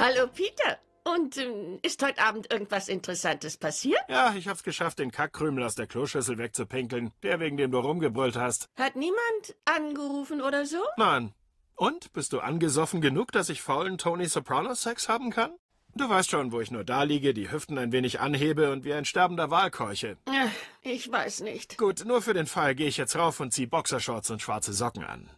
Hallo Peter, und ist heute Abend irgendwas Interessantes passiert? Ja, ich hab's geschafft, den Kackkrümel aus der Kloschüssel wegzupinkeln, der wegen dem du rumgebrüllt hast. Hat niemand angerufen oder so? Nein. Und, bist du angesoffen genug, dass ich faulen Tony Soprano-Sex haben kann? Du weißt schon, wo ich nur da liege, die Hüften ein wenig anhebe und wie ein sterbender Wal keuche. Ich weiß nicht. Gut, nur für den Fall gehe ich jetzt rauf und zieh Boxershorts und schwarze Socken an.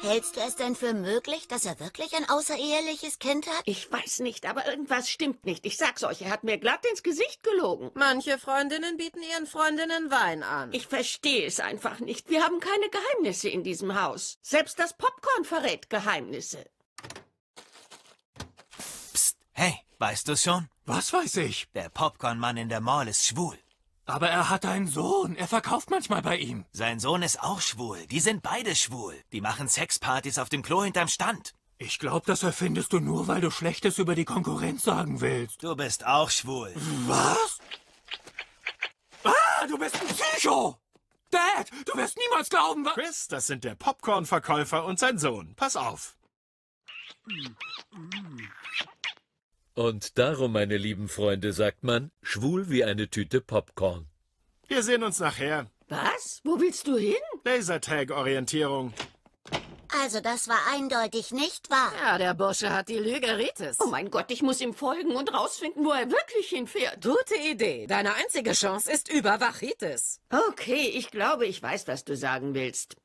Hältst du es denn für möglich, dass er wirklich ein außereheliches Kind hat? Ich weiß nicht, aber irgendwas stimmt nicht. Ich sag's euch, er hat mir glatt ins Gesicht gelogen. Manche Freundinnen bieten ihren Freundinnen Wein an. Ich verstehe es einfach nicht. Wir haben keine Geheimnisse in diesem Haus. Selbst das Popcorn verrät Geheimnisse. Psst, hey, weißt du schon? Was weiß ich? Der Popcornmann in der Mall ist schwul. Aber er hat einen Sohn. Er verkauft manchmal bei ihm. Sein Sohn ist auch schwul. Die sind beide schwul. Die machen Sexpartys auf dem Klo hinterm Stand. Ich glaube, das erfindest du nur, weil du Schlechtes über die Konkurrenz sagen willst. Du bist auch schwul. Was? Ah, du bist ein Psycho! Dad, du wirst niemals glauben, was... Chris, das sind der Popcornverkäufer und sein Sohn. Pass auf. Und darum, meine lieben Freunde, sagt man, schwul wie eine Tüte Popcorn. Wir sehen uns nachher. Was? Wo willst du hin? Lasertag-Orientierung. Also das war eindeutig nicht wahr. Ja, der Bursche hat die Lügeritis. Oh mein Gott, ich muss ihm folgen und rausfinden, wo er wirklich hinfährt. Gute Idee. Deine einzige Chance ist Überwachitis. Okay, ich glaube, ich weiß, was du sagen willst.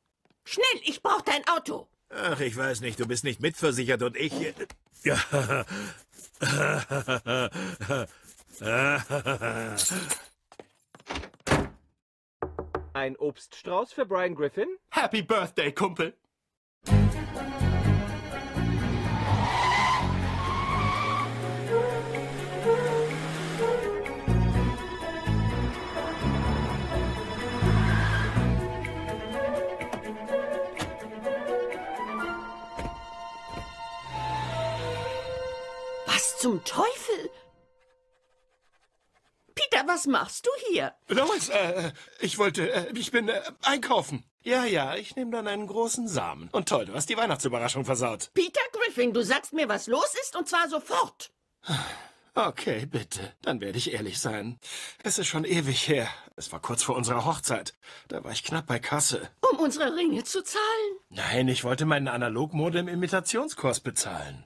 Schnell, ich brauche dein Auto. Ach, ich weiß nicht, du bist nicht mitversichert und ich... Ein Obststrauß für Brian Griffin? Happy Birthday, Kumpel! Zum Teufel! Peter, was machst du hier? Lois, ich bin einkaufen. Ja, ich nehme dann einen großen Samen. Und toll, du hast die Weihnachtsüberraschung versaut. Peter Griffin, du sagst mir, was los ist, und zwar sofort. Okay, bitte. Dann werde ich ehrlich sein. Es ist schon ewig her. Es war kurz vor unserer Hochzeit. Da war ich knapp bei Kasse. Um unsere Ringe zu zahlen? Nein, ich wollte meinen Analogmodem im Imitationskurs bezahlen.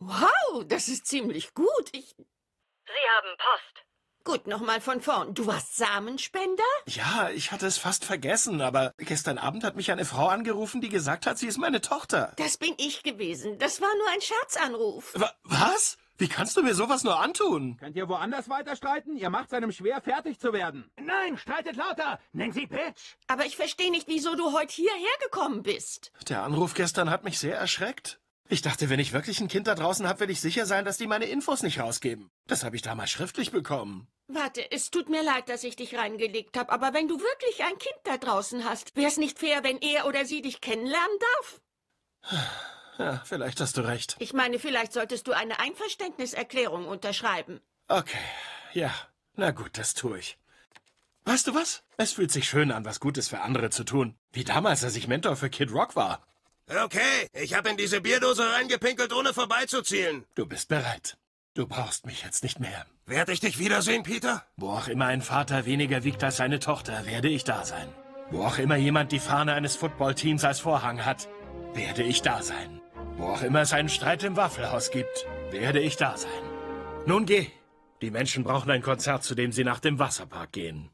Wow, das ist ziemlich gut. Sie haben Post. Gut, nochmal von vorn. Du warst Samenspender? Ja, ich hatte es fast vergessen, aber gestern Abend hat mich eine Frau angerufen, die gesagt hat, sie ist meine Tochter. Das bin ich gewesen. Das war nur ein Scherzanruf. Was? Wie kannst du mir sowas nur antun? Könnt ihr woanders weiter streiten? Ihr macht es einem schwer, fertig zu werden. Nein, streitet lauter! Nennt sie Bitch! Aber ich verstehe nicht, wieso du heute hierher gekommen bist. Der Anruf gestern hat mich sehr erschreckt. Ich dachte, wenn ich wirklich ein Kind da draußen habe, will ich sicher sein, dass die meine Infos nicht rausgeben. Das habe ich damals schriftlich bekommen. Warte, es tut mir leid, dass ich dich reingelegt habe, aber wenn du wirklich ein Kind da draußen hast, wäre es nicht fair, wenn er oder sie dich kennenlernen darf? Ja, vielleicht hast du recht. Ich meine, vielleicht solltest du eine Einverständniserklärung unterschreiben. Okay, ja, na gut, das tue ich. Weißt du was? Es fühlt sich schön an, was Gutes für andere zu tun. Wie damals, als ich Mentor für Kid Rock war. Okay, ich habe in diese Bierdose reingepinkelt, ohne vorbeizuzielen. Du bist bereit. Du brauchst mich jetzt nicht mehr. Werde ich dich wiedersehen, Peter? Wo auch immer ein Vater weniger wiegt als seine Tochter, werde ich da sein. Wo auch immer jemand die Fahne eines Footballteams als Vorhang hat, werde ich da sein. Wo auch immer es einen Streit im Waffelhaus gibt, werde ich da sein. Nun geh. Die Menschen brauchen ein Konzert, zu dem sie nach dem Wasserpark gehen.